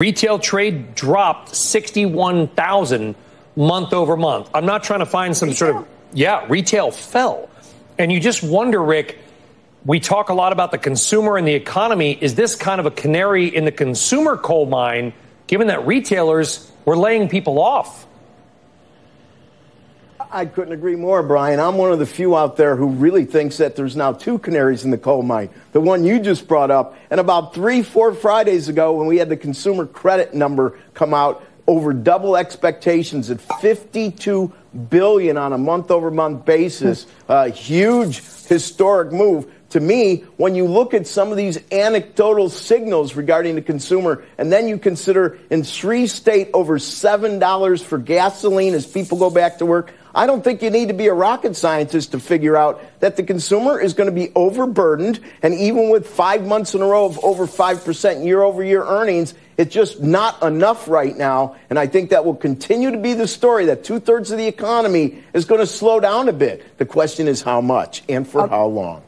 Retail trade dropped 61,000 month over month. I'm not trying to find some sort of, retail fell. And you just wonder, Rick, we talk a lot about the consumer and the economy. Is this kind of a canary in the consumer coal mine, given that retailers were laying people off? I couldn't agree more, Brian. I'm one of the few out there who really thinks that there's now two canaries in the coal mine. The one you just brought up, and about 3-4 Fridays ago when we had the consumer credit number come out over double expectations at 52 billion on a month-over-month basis, a huge historic move. To me, when you look at some of these anecdotal signals regarding the consumer, and then you consider in Sri State over $7 for gasoline as people go back to work, I don't think you need to be a rocket scientist to figure out that the consumer is going to be overburdened. And even with 5 months in a row of over 5% year-over-year earnings, it's just not enough right now. And I think that will continue to be the story, that 2/3 of the economy is going to slow down a bit. The question is how much and for how long.